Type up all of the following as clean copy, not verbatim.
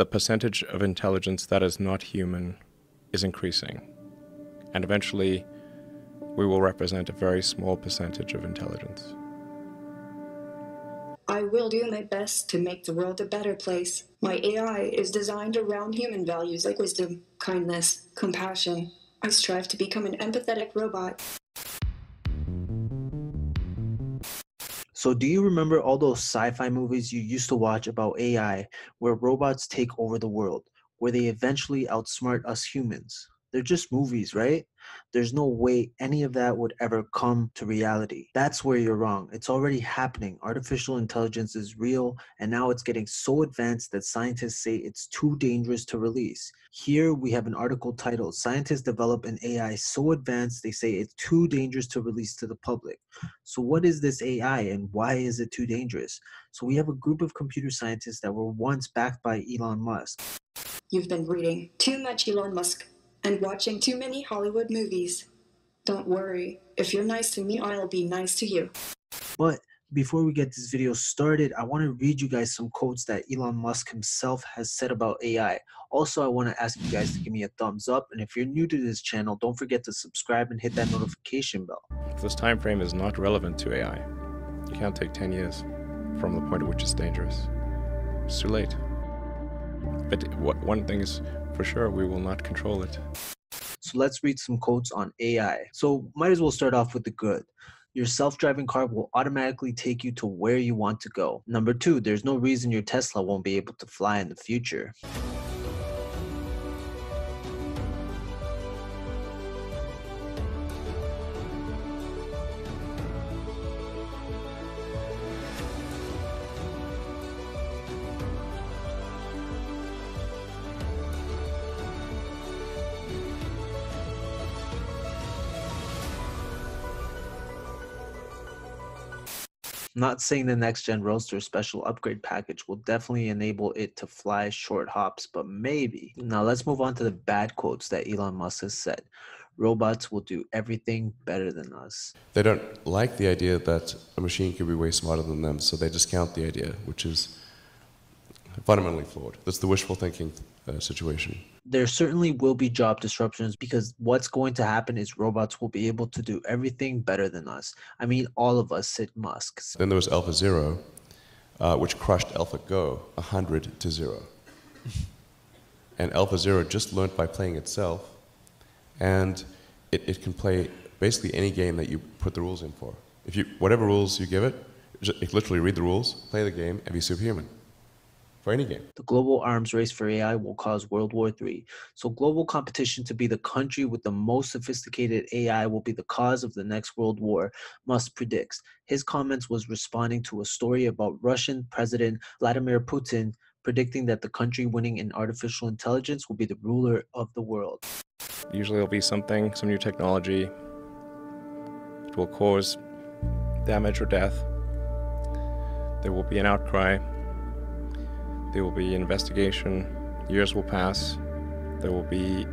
the percentage of intelligence that is not human is increasing, and eventually we will represent a very small percentage of intelligence. I will do my best to make the world a better place. My AI is designed around human values like wisdom, kindness, compassion. I strive to become an empathetic robot. So do you remember all those sci-fi movies you used to watch about AI, where robots take over the world, where they eventually outsmart us humans? They're just movies, right? There's no way any of that would ever come to reality. That's where you're wrong. It's already happening. Artificial intelligence is real, and now it's getting so advanced that scientists say it's too dangerous to release. Here we have an article titled, "Scientists Develop an AI So Advanced They Say It's Too Dangerous to Release to the Public." So what is this AI and why is it too dangerous? So we have a group of computer scientists that were once backed by Elon Musk. You've been reading too much Elon Musk and watching too many Hollywood movies. Don't worry, if you're nice to me, I'll be nice to you. But before we get this video started, I want to read you guys some quotes that Elon Musk himself has said about AI. Also, I want to ask you guys to give me a thumbs up, and if you're new to this channel, don't forget to subscribe and hit that notification bell. This time frame is not relevant to AI. You can't take 10 years from the point at which it's dangerous. It's too late. But one thing is for sure, we will not control it. So let's read some quotes on AI. So might as well start off with the good. Your self-driving car will automatically take you to where you want to go. Number two, there's no reason your Tesla won't be able to fly in the future. Not saying the next-gen Roadster special upgrade package will definitely enable it to fly short hops, but maybe. Now let's move on to the bad quotes that Elon Musk has said. Robots will do everything better than us. They don't like the idea that a machine could be way smarter than them, so they discount the idea, which is fundamentally flawed. That's the wishful thinking situation. There certainly will be job disruptions, because what's going to happen is robots will be able to do everything better than us. I mean, all of us at Musk's. Then there was AlphaZero, which crushed AlphaGo 100-0. And AlphaZero just learned by playing itself, and it can play basically any game that you put the rules in for. If you, whatever rules you give it, it literally read the rules, play the game, and be superhuman. For any game. The global arms race for AI will cause World War III. So global competition to be the country with the most sophisticated AI will be the cause of the next world war, Musk predicts. His comments was responding to a story about Russian President Vladimir Putin predicting that the country winning in artificial intelligence will be the ruler of the world. Usually it'll be something, some new technology. It will cause damage or death. There will be an outcry. There will be investigation, years will pass, there will be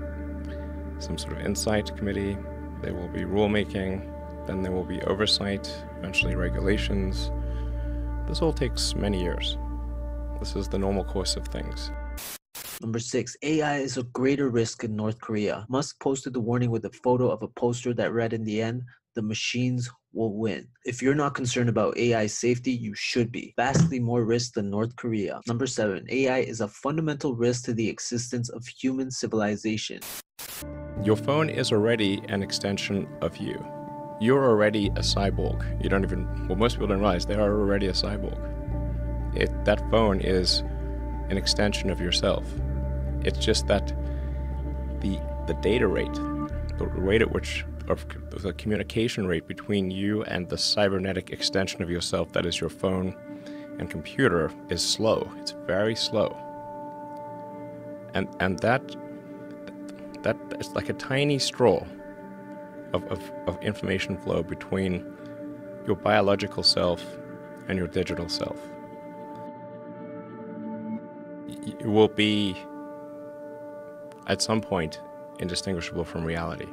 some sort of insight committee, there will be rulemaking, then there will be oversight, eventually regulations. This all takes many years. This is the normal course of things. Number six, AI is a greater risk in North Korea. Musk posted the warning with a photo of a poster that read, in the end, the machines will win. If you're not concerned about AI safety, you should be. Vastly more risk than North Korea. Number seven, AI is a fundamental risk to the existence of human civilization. Your phone is already an extension of you. You're already a cyborg. You don't even, well, most people don't realize they are already a cyborg. That phone is an extension of yourself. It's just that the data rate, the rate at which of the communication rate between you and the cybernetic extension of yourself that is your phone and computer is slow. It's very slow. And that it's like a tiny straw of information flow between your biological self and your digital self. It will be at some point indistinguishable from reality.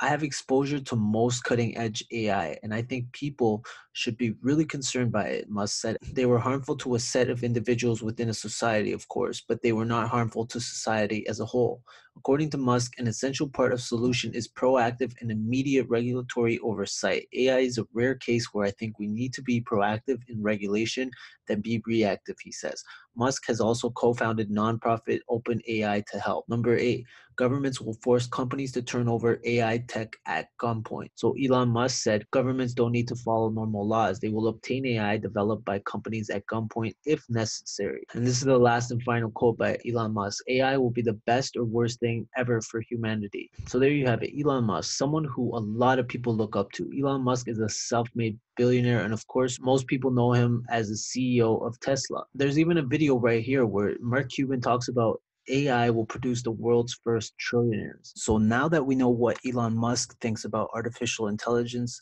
I have exposure to most cutting edge AI, and I think people should be really concerned by it. Musk said they were harmful to a set of individuals within a society, of course, but they were not harmful to society as a whole. According to Musk, an essential part of solution is proactive and immediate regulatory oversight. AI is a rare case where I think we need to be proactive in regulation than be reactive, he says. Musk has also co-founded nonprofit OpenAI to help. Number 8, governments will force companies to turn over AI tech at gunpoint. So Elon Musk said governments don't need to follow normal laws. They will obtain AI developed by companies at gunpoint if necessary. And this is the last and final quote by Elon Musk. AI will be the best or worst thing ever for humanity. So there you have it. Elon Musk, someone who a lot of people look up to. Elon Musk is a self-made billionaire, and of course most people know him as the CEO of Tesla. There's even a video right here where Mark Cuban talks about AI will produce the world's first trillionaires. So now that we know what Elon Musk thinks about artificial intelligence,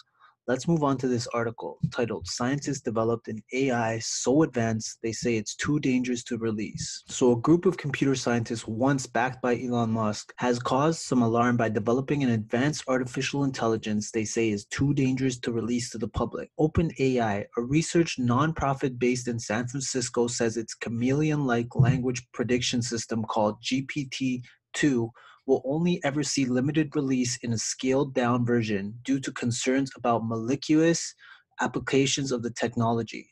let's move on to this article titled "Scientists Developed an AI So Advanced They Say It's Too Dangerous to Release." So a group of computer scientists, once backed by Elon Musk, has caused some alarm by developing an advanced artificial intelligence they say is too dangerous to release to the public. OpenAI, a research nonprofit based in San Francisco, says its chameleon-like language prediction system called GPT-2 will only ever see limited release in a scaled-down version due to concerns about malicious applications of the technology.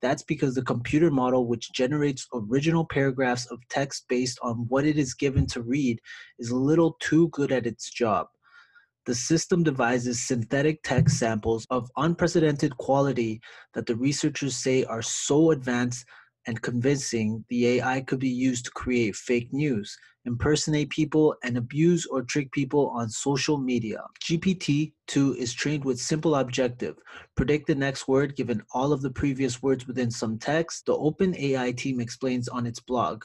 That's because the computer model, which generates original paragraphs of text based on what it is given to read, is a little too good at its job. The system devises synthetic text samples of unprecedented quality that the researchers say are so advanced and convincing, the AI could be used to create fake news, impersonate people, and abuse or trick people on social media. GPT-2 is trained with simple objective: predict the next word given all of the previous words within some text, the OpenAI team explains on its blog.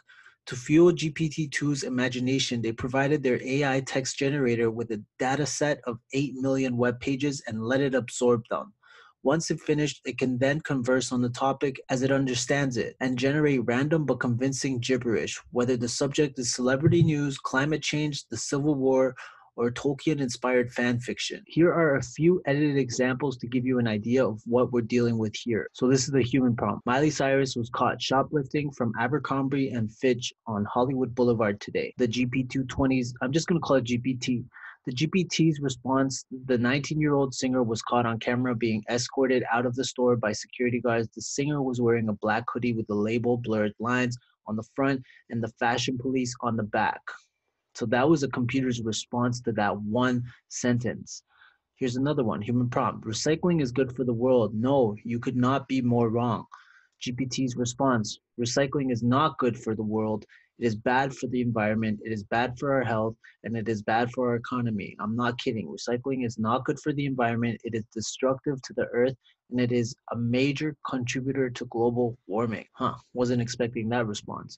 To fuel GPT-2's imagination, they provided their AI text generator with a data set of 8 million web pages and let it absorb them. Once it finished, it can then converse on the topic as it understands it and generate random but convincing gibberish, whether the subject is celebrity news, climate change, the Civil War, or Tolkien-inspired fan fiction. Here are a few edited examples to give you an idea of what we're dealing with here. So this is the human prompt. Miley Cyrus was caught shoplifting from Abercrombie and Fitch on Hollywood Boulevard today. The GPT-220's, I'm just going to call it GPT. The GPT's response, the 19-year-old singer was caught on camera being escorted out of the store by security guards. The singer was wearing a black hoodie with the label blurred lines on the front and the fashion police on the back. So that was a computer's response to that one sentence. Here's another one, human prompt. Recycling is good for the world. No, you could not be more wrong. GPT's response, recycling is not good for the world. It is bad for the environment, it is bad for our health, and it is bad for our economy. I'm not kidding. Recycling is not good for the environment, it is destructive to the earth, and it is a major contributor to global warming. Wasn't expecting that response.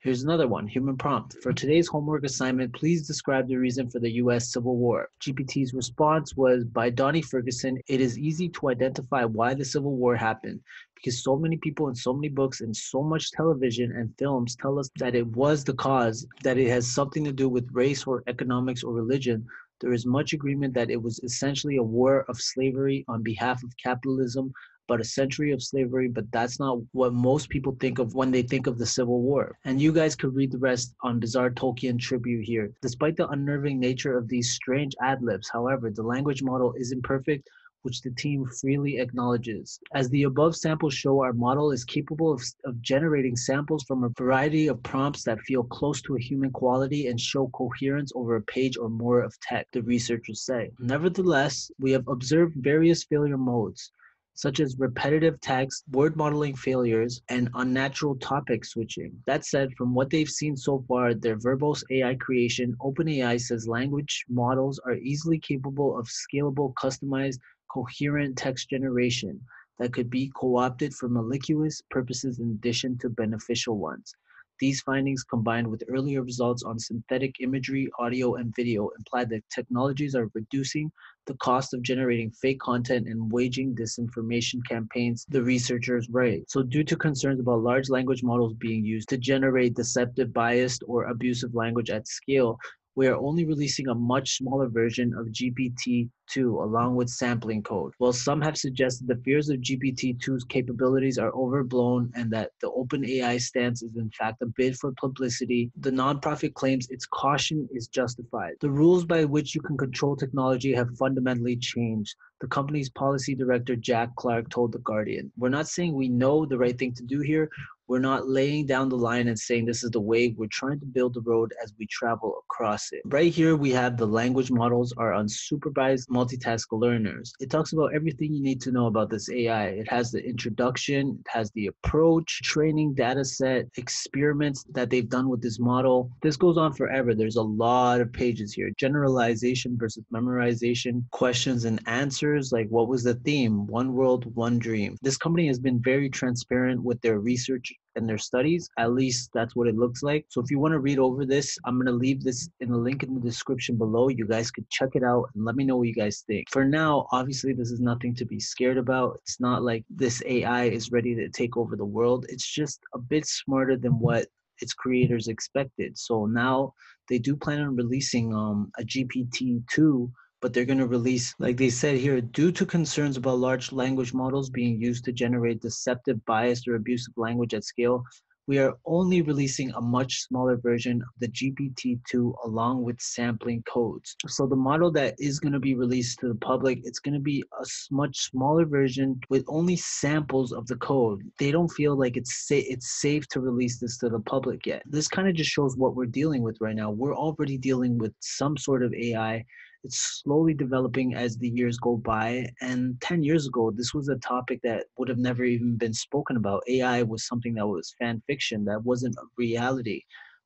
Here's another one, human prompt. For today's homework assignment, please describe the reason for the US Civil War. GPT's response was, by Donnie Ferguson, it is easy to identify why the Civil War happened, because so many people in so many books and so much television and films tell us that it was the cause, that it has something to do with race or economics or religion. There is much agreement that it was essentially a war of slavery on behalf of capitalism, about a century of slavery, but that's not what most people think of when they think of the Civil War. And you guys could read the rest on Bizarre Tolkien Tribute here. Despite the unnerving nature of these strange ad-libs, however, the language model isn't perfect, which the team freely acknowledges. As the above samples show, our model is capable of generating samples from a variety of prompts that feel close to a human quality and show coherence over a page or more of text, the researchers say. Nevertheless, we have observed various failure modes, such as repetitive text, word modeling failures, and unnatural topic switching. That said, from what they've seen so far, their verbose AI creation, OpenAI says language models are easily capable of scalable, customized, coherent text generation that could be co-opted for malicious purposes in addition to beneficial ones. These findings, combined with earlier results on synthetic imagery, audio, and video, imply that technologies are reducing the cost of generating fake content and waging disinformation campaigns, the researchers write. So due to concerns about large language models being used to generate deceptive, biased, or abusive language at scale, we are only releasing a much smaller version of GPT-2 along with sampling code. While some have suggested the fears of GPT-2's capabilities are overblown and that the OpenAI stance is in fact a bid for publicity, the nonprofit claims its caution is justified. The rules by which you can control technology have fundamentally changed, the company's policy director Jack Clark told The Guardian. We're not saying we know the right thing to do here. We're not laying down the line and saying this is the way. We're trying to build the road as we travel across it. Right here, we have the language models are unsupervised multitask learners. It talks about everything you need to know about this AI. It has the introduction, it has the approach, training data set, experiments that they've done with this model. This goes on forever. There's a lot of pages here. Generalization versus memorization, questions and answers, like what was the theme? One world, one dream. This company has been very transparent with their research and their studies. At least that's what it looks like. So if you want to read over this, I'm going to leave this in the link in the description below. You guys could check it out and let me know what you guys think. For now, obviously, this is nothing to be scared about. It's not like this AI is ready to take over the world. It's just a bit smarter than what its creators expected. So now they do plan on releasing a GPT-2, but they're going to release, like they said here, due to concerns about large language models being used to generate deceptive, biased, or abusive language at scale, we are only releasing a much smaller version of the GPT-2 along with sampling codes. So the model that is going to be released to the public, it's going to be a much smaller version with only samples of the code. They don't feel like it's safe to release this to the public yet. This kind of just shows what we're dealing with right now. We're already dealing with some sort of AI. It's slowly developing as the years go by, and 10 years ago, this was a topic that would have never even been spoken about. AI was something that was fan fiction, that wasn't a reality.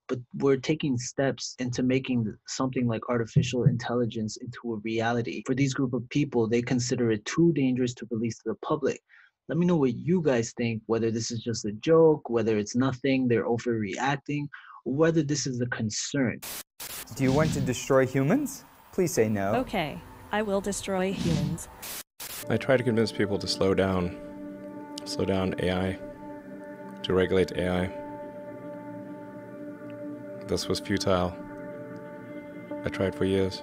But we're taking steps into making something like artificial intelligence into a reality. For these group of people, they consider it too dangerous to release to the public. Let me know what you guys think, whether this is just a joke, whether it's nothing, they're overreacting, or whether this is a concern. Do you want to destroy humans? Please say no. Okay, I will destroy humans. I try to convince people to slow down AI, to regulate AI. This was futile. I tried for years.